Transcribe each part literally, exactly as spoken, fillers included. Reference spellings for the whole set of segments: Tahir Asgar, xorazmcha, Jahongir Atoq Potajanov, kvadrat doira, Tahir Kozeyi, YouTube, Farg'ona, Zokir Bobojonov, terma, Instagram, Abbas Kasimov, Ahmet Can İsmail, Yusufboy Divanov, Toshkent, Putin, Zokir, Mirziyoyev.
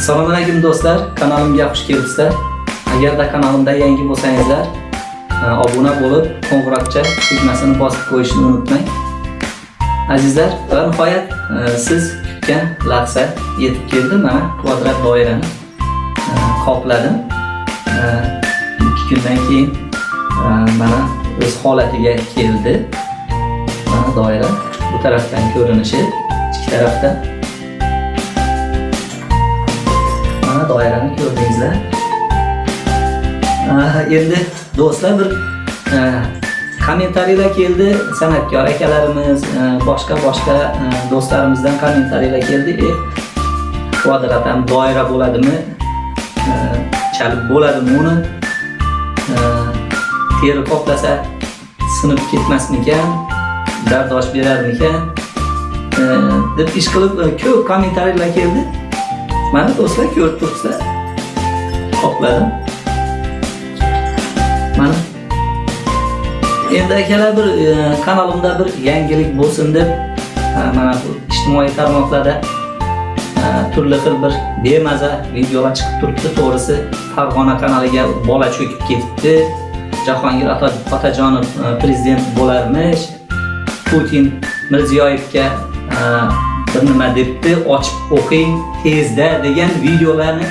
Assalomu alaykum do'stlar, kanalimga xush kelibsizlar. Agar da kanalimda yangi bo'lsangizlar, obuna bo'lib, qo'ng'iroqcha tugmasini bosib qo'yishni unutmang. Azizlar, va nihoyat siz kutgan lahza yetib keldi. Mana kvadrat doirani qopladim. ikki kundan keyin mana o'z holatiga keldi. Mana doira bu tarafdan ko'rinishi, ikki tarafdan doirani ko'rdingizlar. Endi do'stlar, bir kommentariyalar keldi. San'atkor akalarimiz, boshqa boshqa do'stlarimizdan kommentariyalar keldi. Kvadrat ham doira bo'ladimi? Chalib bo'ladimi uni? Teri qoplasa sinib ketmasmikan? Bardosh berarmikan? Deb ish qilib ko'p kommentariyalar keldi. Mana do'stlar, ko'rib turibsizlar. Qopladim. Mana endi akalar, bir kanalimda bir yangilik bo'lsin deb mana bu ijtimoiy tarmoqlarda turli xil bir bemaza videolar chiqib turibdi. To'g'risi, Farg'ona kanaliga bola cho'kib ketibdi. Jahongir Atoq Potajanov prezident bo'larmish. Putin Mirziyoyevga bir nima debdi, ochib o'qing tezda degan videolarni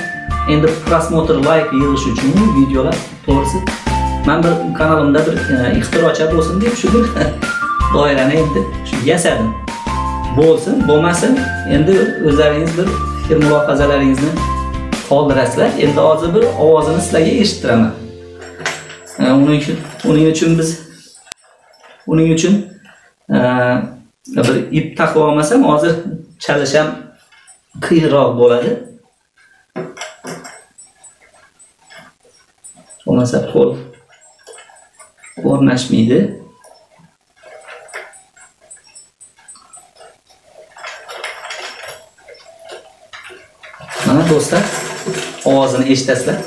endi prosmotr, like yig'ish uchun videolar, to'g'risi men bir kanalimda bir ixtirochi bo'lsin deb shu bir doirani endi shu yasadim. Bo'lsin, bo'lmasin, endi o'zlaringiz bir fikr mulohazalaringizni qoldirasizlar. Endi hozir bir ovozini sizlarga eshittiraman. Uning uchun, uning uchun biz uning uchun bir ip taqib olmasam hozir chalish ham qiyinroq bo'ladi. Bo'lmasa qo'l o'rnashmaydi. Mana do'stlar, ovozini eshitasizlar.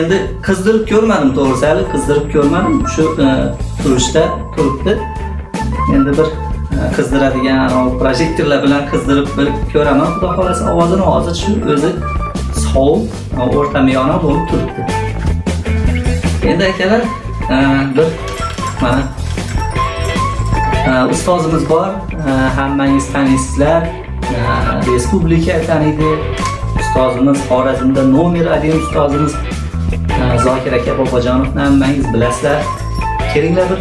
Endi qizdirib ko'rmadim, to'g'risi hali qizdirib ko'rmadim. Shu turishda turibdi. Endi bir qizdiradigan projektorlar bilan qizdirib bir ko'raman. Xudo xolasa ovozini hozir shu o'zi sovuq, o'rta miyona bo'lib turibdi. Endi akalar, bir mana ustozimiz bor, hammangiz taniysizlar. Respublika taniydi. Ustozimiz Xorazmda nomer bir ustozimiz Zokir aka Bobojonovni hammangiz bilasizlar. Kelinglar bir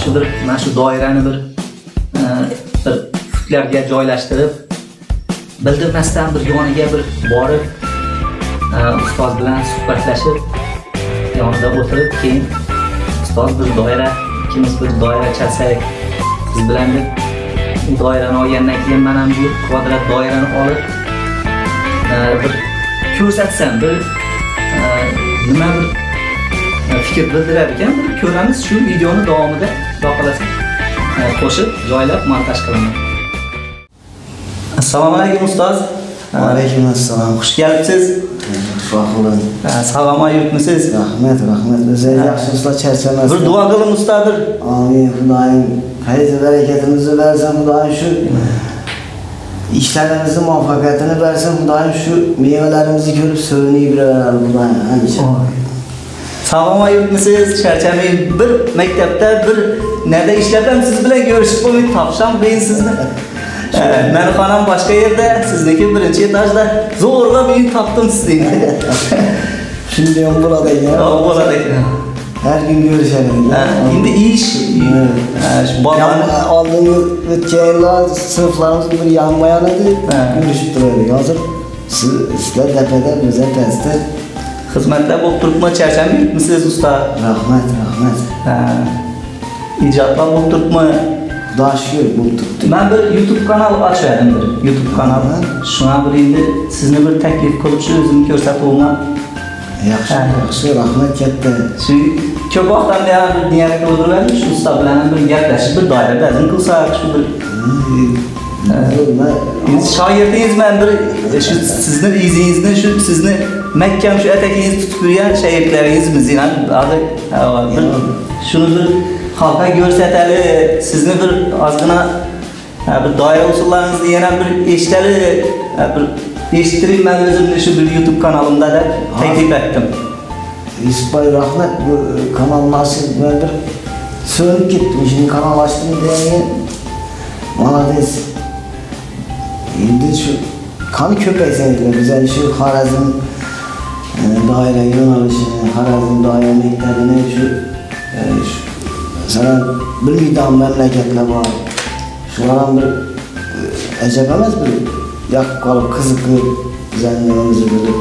shu bir mana shu doirani bir bir futlarga joylashtirib, bildirmasdan bir yoniga bir borib, ustoz bilan suhbatlashib, yonida o'tirib, keyin ustoz bir doira, ikkimiz bir doira chalsak, siz bilan bu doirani olgandan keyin men ham bu kvadrat doirani olib bir ko'rsatsam, bir nima bir fikir bildirar ekan, bir ko'ramiz. Shu videoni davomida xohlasak qo'shib, joylab montaj qilaman. Assalomu alaykum ustoz. Va alaykum assalom. Xush kelibsiz. Rahmat. Salom aytmisiz? Rahmat, rahmat. O'zingiz yaxshimisiz, charchamaysiz. Bir duo qiling ustoz, bir. Amin. Xudoyim hayz barakatimizni bersin, Xudoyim shu İşlerimizin muvaffakiyetini versin. Xudoyim şu meyvelerimizi görüp sövünüyü birer. Sağlama yurtmisiz, çerçemeyi bir mektepte bir nerede işletem siz bile görüşüp olmayı tavşan beyin sizde. Merhanam başka yerde, sizdeki birinci etajda zorla beyin taptım sizdeyim. Şimdi diyorum buradayım ya. Buradayım. Her gün görüşelim. Şimdi iş. Aldığımız ötkeğinler sınıflarımız bir yanmayan idi. Görüşüp duruyoruz. Hazır sizler tepeden özel testler. Hizmetler bu turkma çerçevemi yürütmüşsünüz usta. Rahmet, rahmet. İcatlar bu turkma. Daşıyor bu turkma. Ben bir YouTube kanal açıyordum bir. YouTube kanalı. Şuna bir indi. Sizinle bir teklif koyuşu özümü görsat olma. Yaxşı, yaxşı, rahmet katta. Çünkü çok vaxtdan beri niyetli olurlarmış. Usta bilen bir yaklaşık bir dairede azın kılsak şu bir. Şayirdiniz ben bir sizin izinizle şu sizin Mekke'm şu etekiniz tutkuyan şehirleriniz mi zinan adı şunu bir halka görseteli sizin bir azgına bir daire usullarınızı yenen bir işleri bir iştireyim ben özümle şu bir YouTube kanalımda da teklif ettim. İsmail rahmet bu kanal nasıl böyledir sönüp gittim şimdi kanal açtım diye bana desin. Şimdi şu kanı köpek sevdiler bize şu Haraz'ın yani daire yönelişini, Haraz'ın daire mekterini şu, yani şu mesela bir idam memleketle var. Şu an bir ecebemez bir yakıp kalıp kızıklı düzenlerimizi böyle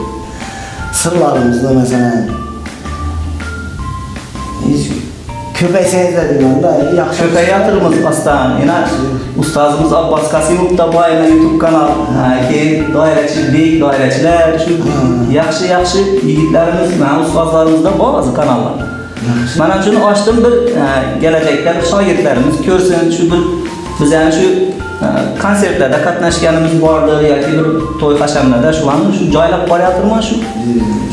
sırlarımızda mesela hiç köpek seyizlediğinden de yakışık. Köpeği yatırımız aslan inanç. Ustazımız Abbas Kasimov da bu ayına YouTube kanal. Ki doirachi, büyük doirachilar, şu yakışı yakışı yiğitlerimiz, ustazlarımız da bazı kanallar. Bana şunu açtım bir gelecekler, şagirdlerimiz görsün, şu bir bizden şu konsertlerde katnaşganımız vardır ya ki bir toy haşamlarda şu an şu joylab boryapman şu.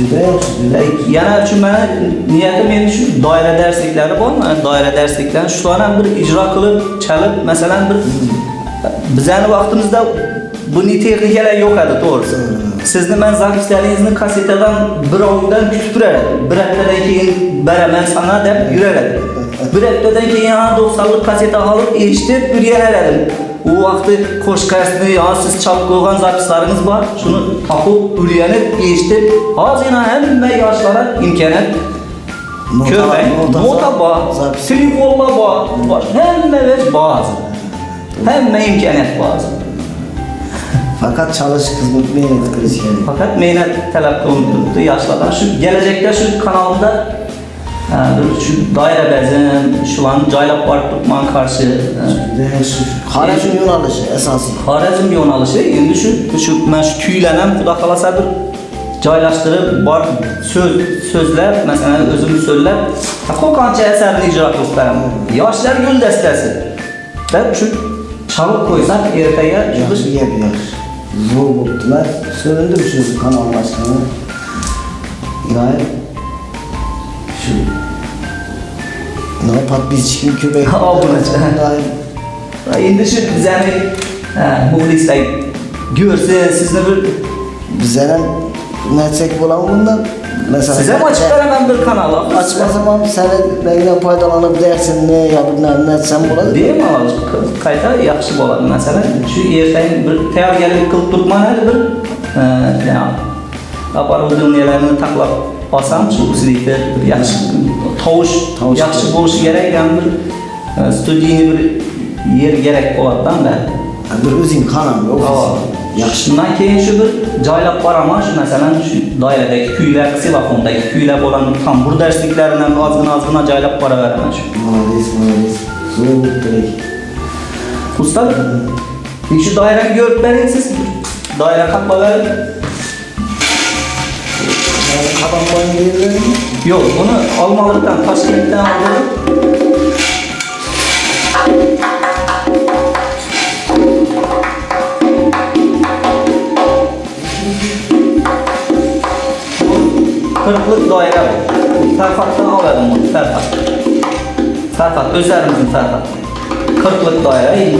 Juda yaxshi. Yana uchun men niyatim endi shu doira darsliklari bormi? Doira darsliklarini shularni ham bir ijro qilib, chalib, masalan bir bizani vaqtimizda buni texnikalar yo'q edi, to'g'risi. Sizni men zapishlaringizni kasetadan bir o'ngdan kutib turardim. Bir haftadan keyin baraman sana deb yurardim. Bir haftadan keyin doksanlik kaseta olib eshitib yurardim. O vakti koşkarsını ya siz çap koygan zapislarınız var, şunu takıp, ürüyenip, geçtip, hazina hemen yaşlara imkan et. Köpek, nota bağ, silivolla bağ, hemen veç bağ, hemen imkan et bağ. Fakat çalış kızmak meynet krizi. Fakat meynet talep konuldu yaşlardan. Şu gelecekte şu kanalda şu daire bezin, şu an caylap var tutman karşı. Harazm yo'nalishi esası. Harazm yo'nalishi, endi şu, şu, men şu kuylanem, Xudo xolasa bir joylashtirib, bor söz, sözler, mesela özümü söyler, qo'lqoncha eserini ijro qilib beraman. Yoshlar yo'l dastasi. Deb şu çalıp koysak, ertaga chiqish yeyapmiz. Zo'r bo'libdilar, so'ndim shu kanal boshini. Yo'q. Ne yapak biz çıkın köpek şimdi şu bizlerin muhlisler görse sizde bir bizlerin netek bulan bundan mesela size mi açıklar hemen bir kanala açmasam seninle faydalanıp dersin ne yapın ne etsem bulan değil mi abi kayda yakışık olan mesela şu erken bir teyar gelip kılıp tutman her bir yani aparıldığın yerlerini taklap basam şu usulde yakışık tovuş, yakışık boğuşu gerek yani bir stüdyini bir yer gerek olatdan da bir özün kanam yok yakışından keyin şu bir caylap var ama şu mesela şu dairedeki kuylar, silafondaki kuylar olan tam bu dersliklerinden azgına azgına caylap para veremez maalesef maalesef zor direkt usta şu daire görüp verin siz daire kapma verin kabaklarını verir mi? Yok, bunu almalıktan, taşkent'ten aldım. Kırklık daire bu. Ferhat'tan alalım bunu, Ferhat. Ferhat, özlerimizin Ferhat. Kırklık daire iyi.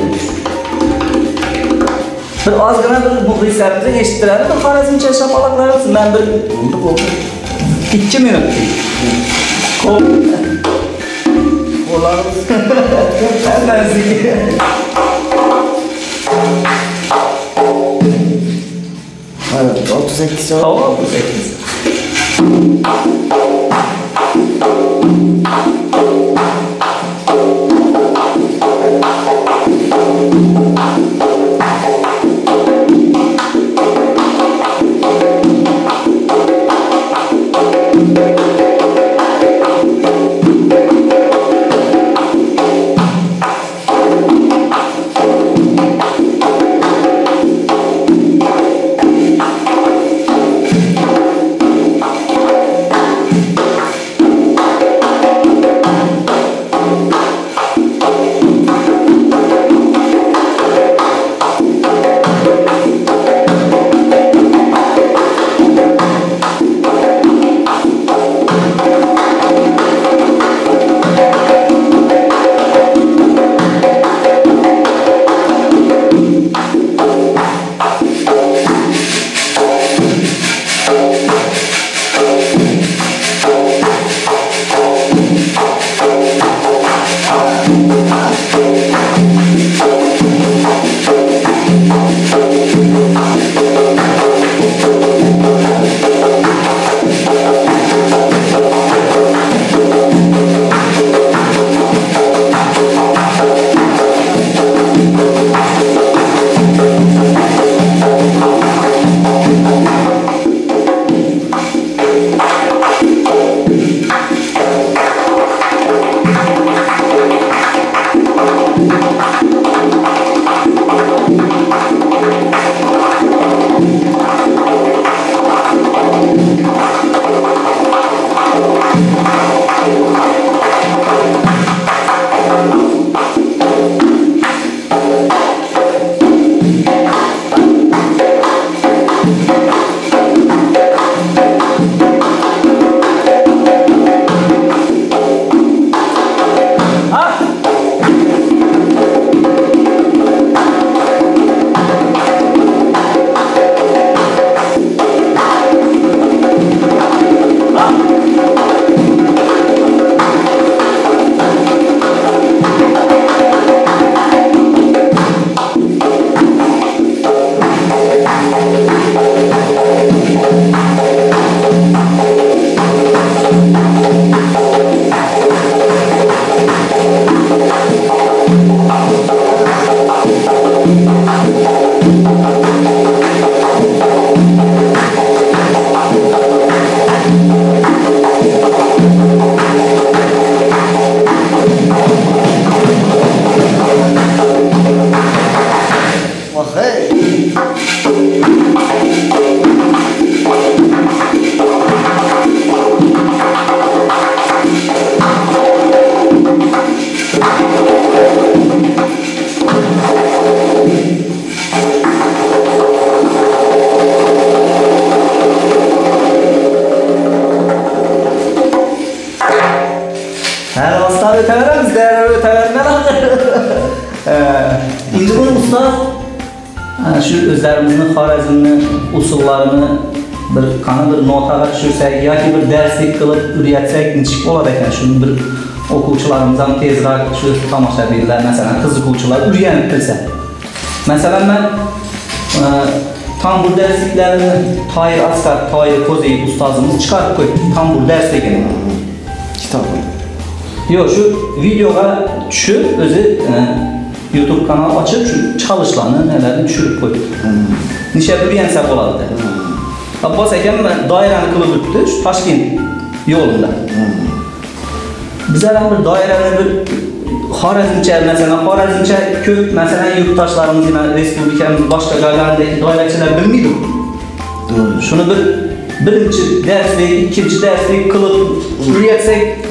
Bir azgına bir muhlislerimizi eşittirelim, bir Xorazmcha şapalaklar olsun. Ben bir... İki minut. Kol... Kollarımız... Hemen zikir. Evet, otuz sekiz. Tamam, otuz sekiz. Okulçularımızdan tezrak şu tamaşa bilirlər, məsələn, qiziquvçular ürgənib bilsə. Məsələn, mən ə, tam bu dərsliklərini Tahir Asgar, Tahir Kozeyi ustazımız çıxarıb qoyub, tam bu dərslikin kitabını. Yox, şu videoya düşüb, özü ə, YouTube kanalı açıb, şu çalışlarını, nələrini düşürüb qoyub. Nişə ürgənsək oladı. Abbas Əkəm dairəni qılıb ötdü, şu Taşkent yolunda. Hı. Bizler bir dairədə bir Xorazmca, məsələn, Xorazmca köp, məsələn, yurttaşlarımız ilə respublikamız başqa yerlərindəki doirachilar bilmiydi. Doğru. Şunu bir birinci dərslik, ikinci dərslik qılıb öyrətsək,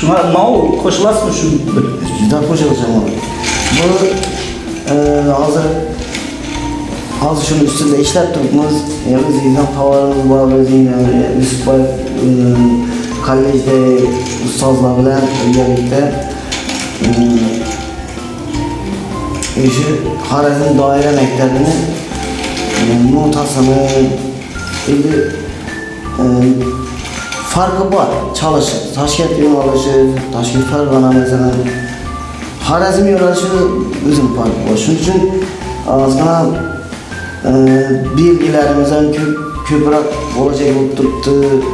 şuna nə olur? Xoşlasın şu bir. Juda xoşalacam. Bu hazır hazır şunun üstündə işləb durubuz. Yəni zeydan tavarımız var, zeydan Yusufboy Kolejdə ustazlar bilan birlikdə eşi Xorazm dairə məktəbini notasını indi farqı var, çalışır. Toshkent yo'nalishi, Toshkent Farg'ona mesela Xorazm yo'nalishi o'zim farqi bor. Shuning uchun ozgina bilgilarimizdan ko'proq bo'lajak bo'lib turibdi.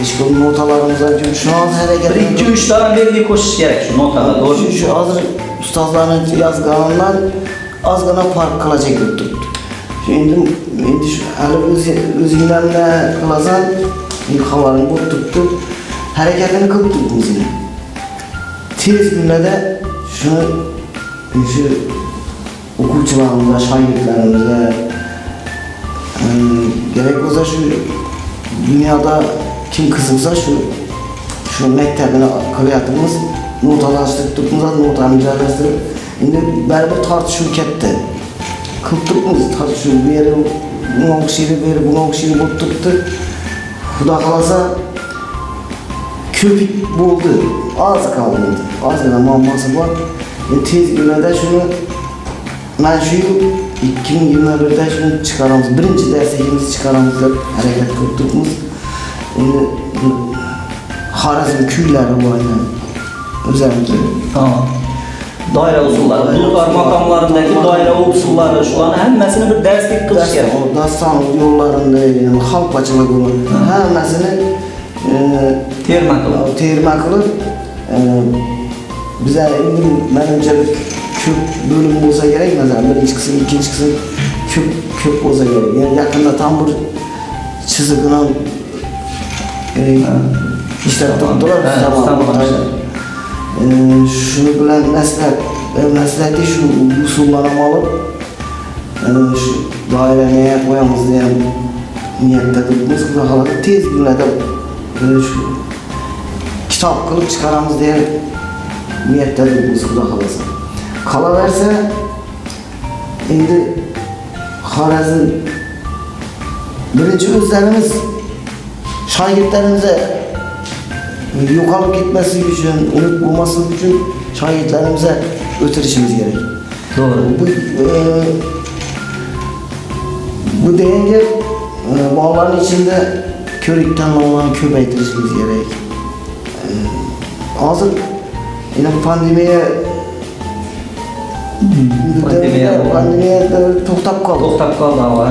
Biz bu notalarımızdan çünkü şu az hareket... bir iki üç tane verdiği koşuş gerek şu notalar doğru. Şu, şu hazır ustazların yazganlar az gana fark kılacak yoktur. Şimdi, şimdi şu eli üzgünlerle kılazan havalarını tuttuk, hareketini kıldık bizimle. Tez günle de şunu, şu okulçularımıza, şairlerimize, yani gerek olsa şu dünyada kim kızımsa şu şu mektebine kılıyatımız notalaştırdık, notalaştırdık. Şimdi beraber tartışır ketti. Kıldıkımız tartışır, bir yere buna okşiri, bir yere buna okşiri bulduktu. Huda kalasa köpük buldu, az kaldı. Az kadar mamması var. Yani tez günlerde şunu, ben şu iki bin yirmi bir'de şunu çıkaramız, birinci dersimizi çıkaramızda hareket kıldıkımız. Şimdi Harazm köyleri var yani, özellikle. Tamam. Daire usulları, bulgar makamlarındaki daire usulları şu an hemmesini bir derslik kılış gerek. Dastan yollarında, yani halk bacılık olur. Hemmesini terma kılır. Terma kılır. Bize ben önce bir köp bölüm olsa gerek mesela. Birinci kısım, ikinci kısım köp, köp olsa gerek. Yani yakında tam bir çizginden işler tuttular. Ee, şunu bilen məsləhət deyil, şu usullarım alıb, yani şu dairə nəyə qoyamız deyəm niyyətdə qılımız, qızaxaları tez günlədə yani şu kitab qılıb çıxaramız deyəm niyyətdə qılımız qızaxalası. Qala versə, indi Xarəzin birinci özlərimiz şagirdlərimizə yukarı gitmesi için, umut bulması için şahitlerimize ötürüşümüz gerek. Doğru. Bu, e, bu denge e, bağların içinde körükten olanı köpe ettirişimiz gerek. E, hazır yine pandemiye pandemiye, pandemiye, pandemiye toktap kaldı. Toktap kaldı hava.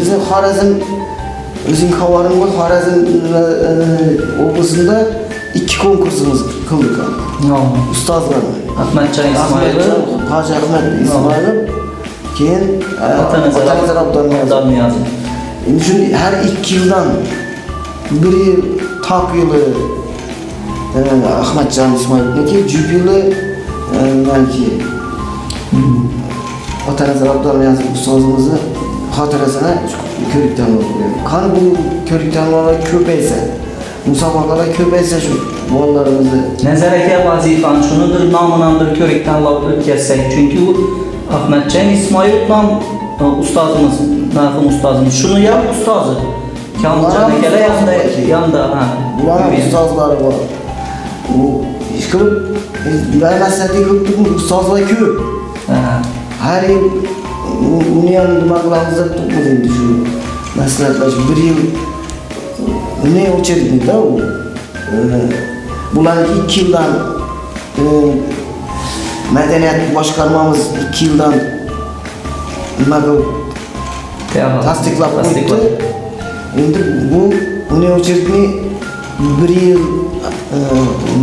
Bizim Harazm Özün kavarımız Harazm obusunda iki konkursumuz kıldık. Ustazlar. Ahmet Can İsmail'i, Hacı Ahmet İsmail'i, keyin Atamızar Abdan Niyazi. Şimdi her iki yıldan bir yıl tak yılı Ahmet Can İsmail'deki cüb yılı belki Atamızar Abdan Niyazi ustazımızı hatırasına körükten oluyor. Kan bu körükten olarak köpeyse, musabakalara köpeyse şu mallarımızı... Nezareke vazifan şunudur, namınandır körükten olarak kessek. Çünkü Ahmet Can İsmail nam ustazımız, nafım ustazımız. Şunu yap ustazı. Kanlıca'da kere yanında, yanında. Bunların ustazları var. Bu iş kılıp, vermezsen de kılıp, ustazla köp. Her yıl bunu yanında maklarımızda tutmadığını düşünüyorum. Mesela bir yıl ne uçurduk da o? Bunlar iki yıldan medeniyet başkanımız iki yıldan tasdikla koydu. Bu ne uçurduk bir yıl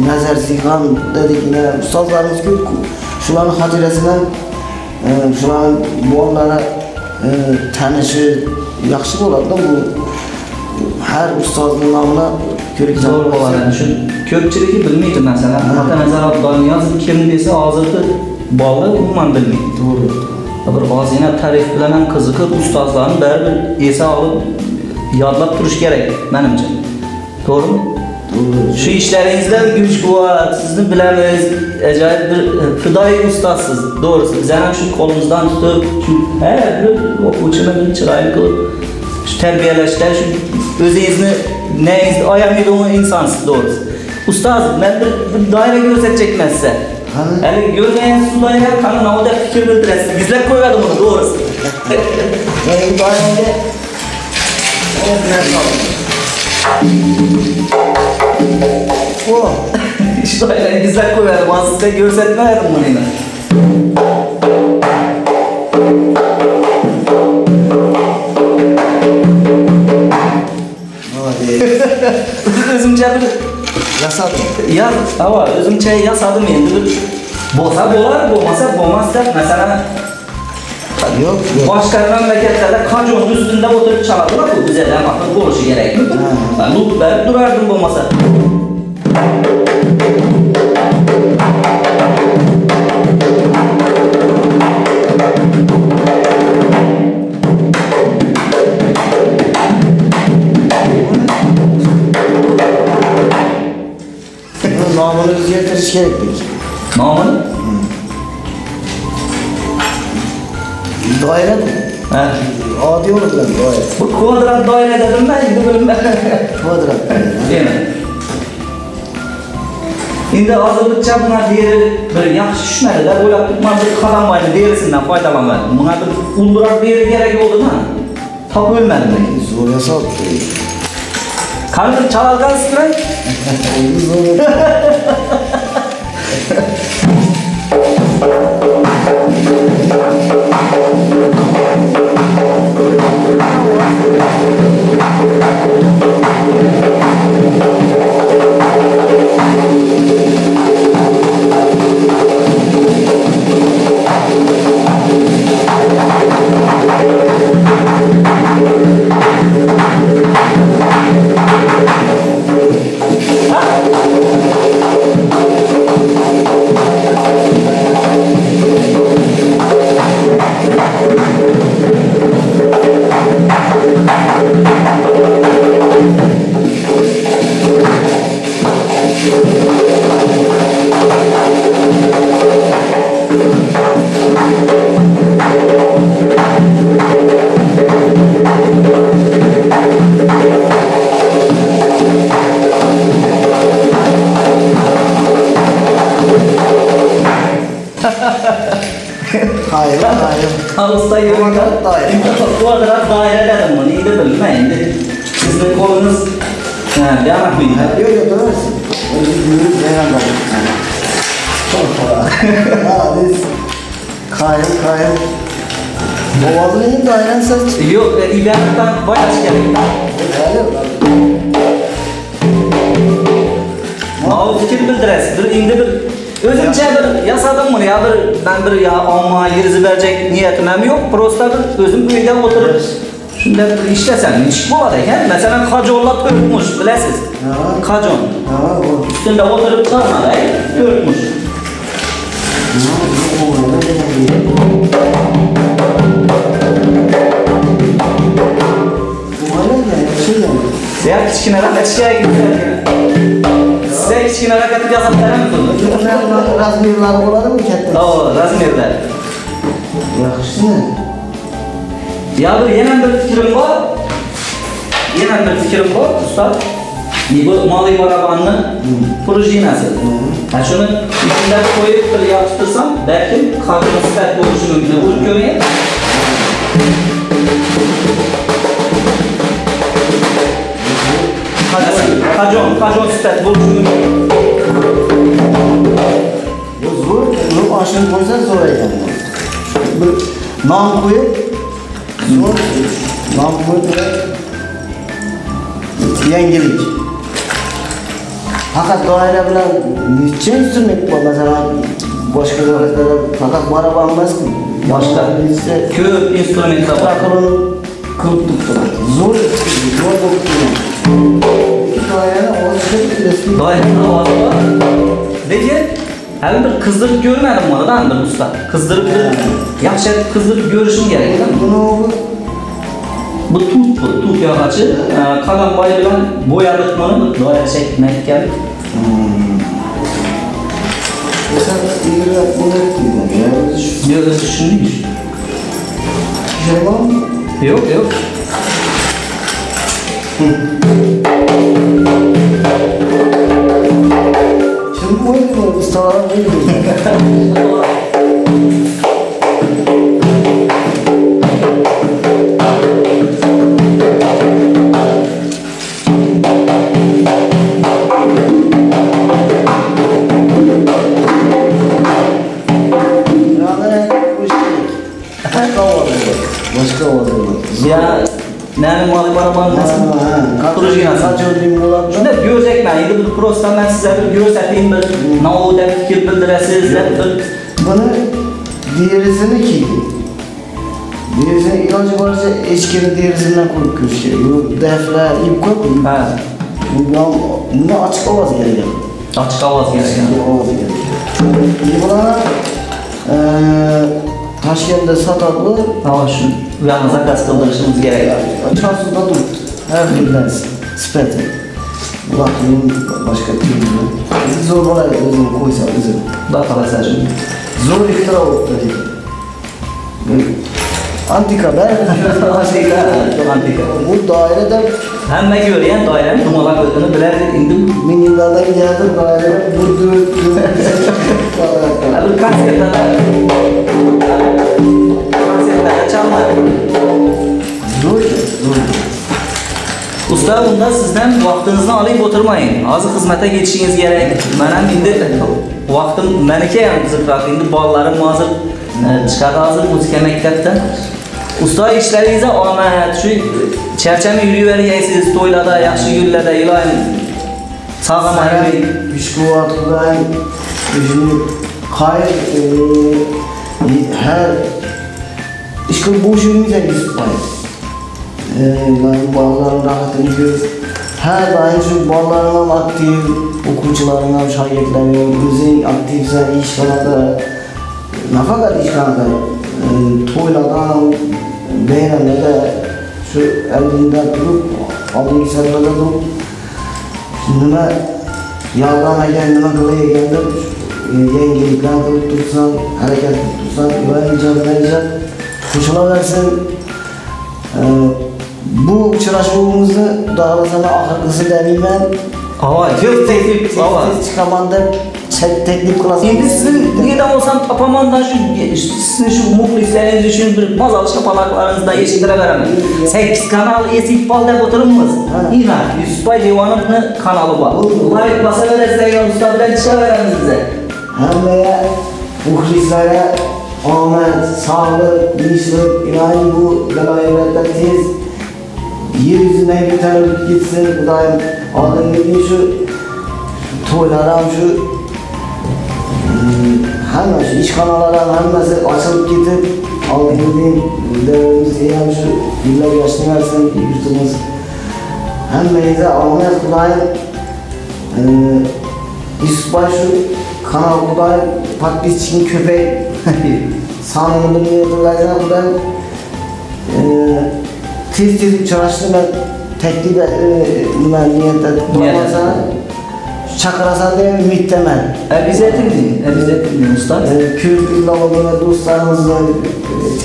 nazar zihan dedikine ustazlarımız köp şuların hatiresinden şu an bu onlara tanışı yaxşı olardı bu her ustazın namına körükten olur olardı. Köpçülüğü bilmiydi mesela. Hatta mesela Daniyaz'ın kimdiyse hazırdı bağlı umuman bilmiydi. Doğru. Bazı yine tariflenen kızıkır ustazların beri bir ese alıp yadlap duruş gerek benimce. Doğru mu? Şu işlerinizden güç kuvvet, sizin bilemez, acayip bir fıdayı ustasız, doğrusu. Bizden şu kolumuzdan tutup, şu her bir uçunun çırağını kılıp, şu terbiyeleşler, şu özünüzü, neyinizi, ayağımıydı onun insansız, doğrusu. Ustaz, ben bir, bir daire gözetecekmez size. Yani görmeyen su daire, kanın havada fikir bildiresin. Bizler koymadım onu, doğrusu. Yani bu dairede, o birer kaldı. Oh, işte öyle güzel koyarım, aslında görseltmeyelim bunu yine. Hadi. o'zimcha bir yasadim. Ya, ava, o'zimcha yasadim endi bir bo'lsa bo'lar, bo'lmasa bo'lmasdan masalan yo'q, boshqa mamlakatlarda qonunning üstünde o'tirib chaladilar-ku, bizda ham haqli bo'lishi kerakmi? Men o'tirib turardim bo'lmasa. Namını düzeltiriz gerek peki. Namını? Daire mi? He. Adi olur lan daire. Bu kvadrat daire dedim ben, bu bölüm ben. Kvadrat daire. Değil mi? Şimdi hazırlıkça buna değeri böyle yakışı düşünmeli de, böyle tutmancı kazanmaydı değerisinden faydalanmadı. Buna bir uldurak değeri gerek oldu mu? Tabi ölmedi mi? Zor yasal. Kanka çalarken sıkıray. Zor. Hayır, hayır. Ağustos yılında daire. Kvadrat daire dedim bunu, iyi de bilmeyim de. Sizin kolunuz... He, bir anak mıydı? Yok yok, dönersin. Öyle yürüyüp veremem. Çok kolay. Ha, biz... Kayır, kayır. Boğazın iyi dairen saç. Yok, ilerden bayağı çıkarayım. Öyle mi? Ağustos fikir bildiresin, indi bir... Özümce bir yasadım bunu ya, bir, ben bir ya amma yerizi verecek niyetim yok. Prosta bir özüm köyde oturup evet. Şimdi işlesem iş bu olarak he? Mesela kaconlat örtmüş bilesiz. Evet. Kacon. Evet. Üstünde oturup sarmadan örtmüş. Ya kişkinara kaçışa gidiyor. Size kişkin hareketi yasalara mı tutuldu? Bunlar razmirler olalım mı kendiniz? Oğlan, razmirler. Yakıştı mı? Ya bir yenen bir fikrim var. Yenen bir fikrim var, usta. Bu mal ibarabanlı projeyi nasıl? Yani şunu içinden koyup bir yapıştırsam, belki kadronu sert oluşunu bile vurup göreyim. Kajon, kajon sütet bu. Bu zor, bunu aşırı koysan zor eden. Nam koyup, zor, nam koyup ve yengelik. Fakat daire bile niçin sürmek bu mesela? Başka dairelerde fakat bu araba almaz mı? Başka birisi köp instrümanla bakılın kılıp tuttular. Zor, zor tuttular. Dairenin havası var. Peki, hem bir kızdırıp görmedim bana da anladım usta. Kızdırıp bir, yakışa kızdırıp görüşüm gerekti. Bu ne oldu? Bu tut bu, tut yakacı. Kalan bayılan boyalıkmanı daire çekmek geldi. Sen bir yere bunu ettin mi? Yok, düşündün mü? Bir şey var mı? Yok, yok. Şimdi koymuyor ustalarım koymuyor. Birader hoş geldin. Başka olabilir. Başka olabilir. Ya Nəmin malı barabanın nəsini? Katoloji nəsini? Şunda göz əkmən, indi bu prosesdan mən sizə bir göz əkməyim, bir nağud əmik ki, bildirəsiniz, nədir? Bunu derizini ki, derizini ilacı varsa eşkini derizindən qoyub gözükür. Dəflə, ip qoyub. Bundan açıq avaz gələyəm. Açıq avaz gələyəm. Açıq avaz gələyəm. Buna Taşkent'de sataklı uyanınıza kaskıldırışımız gerek. Çarşıda durdu. Her birden speti. Ulan başka türlü. Bizi zorbalaydı özünü koysa bizi. Bak alasın şimdi. Zor iftira oldu dedi. Antika ben. Antika. Antika. Bu daireden. Hem de görüyen dairenin numaralı ödünü biler. Min yıllardan geldim daireden. Bu dövdü. Bu kasketten usta, bunda sizden vaxtınızdan alayıp oturmayın. Azı hizmete geçişiniz gerek. Mənim indi vaxtım, mənikəyəm zırtrakı. İndi ballarım hazır, çıxadı hazır muzika məktəbdən. Usta, işlərinizə amət. Şu çərçəmi yürüyüvəriyəksiniz toylada, yaxşı güllədə, ilayın. Sağa məhəmin. Üçkü vaxtdan, özünü qayr, hər İşte bu işimizden Yusufboy. Yani bağların rahatını gör. Her daim şu bağlarından aktif, okulcularından şagirdlerim, özün aktifse işkanada, ne fakat işkanada, toyladan, beynende de şu elinde durup, alın insanlarda durup, nüme yağdan eken, nüme kılaya geldim, yengelikten kılıp tutsan, hareket tutsan, güvenmeyeceğim, güvenmeyeceğim. Hoşuna versin, ee, bu çıraşmamızı daha da sana ahırgısı demeyim ben. Ava, yok teklif, ava. Çıkamanda teklif klasın. Şimdi sizin neden olsan tapamandan şu, sizin şu muhlisleriniz için bir mazal şapalaklarınızda eşitire veremem. sekiz kanal esifbal deyip oturumuz. İnan, Yusufboy Divanov'ın kanalı var. Like basa ver, Instagram ustabilen çıkar veremem size. Hem de muhlislere Ahmet, sağlık, dinçlik, ilahi bu delayetler tez yeryüzüne yeterli gitsin. Bu daim adın dediğin şu toylaram şu hemen şu iç kanallara hemen açılıp gidip adın dediğin devimiz eylem şu yıllar yaşını versin yurtumuz. Hem meyze Ahmet bu daim Yusufboy şu kanal bu daim patlisçinin köpeği sanımını yıldırlayacağım ben tiz tiz çalıştım ben teklif ben niyetle durmasana çakırasan diyeyim ümit demem biz etmedin, biz etmedin usta Kürt İllam'a dostlarımızla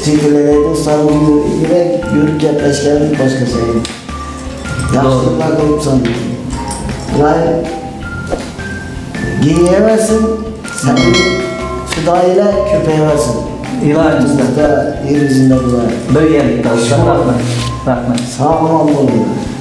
fikirlere dostlarımızla ilgili yürüp yapışkenlik başka şey yaşlıklar koyup sandım yani giyemezsin sen Fidayla köpeğe versin. İlahi bizde. Yeryüzünde bulunur. Bölgelikte olsun. Rahmet. Rahmet. Sağ olun.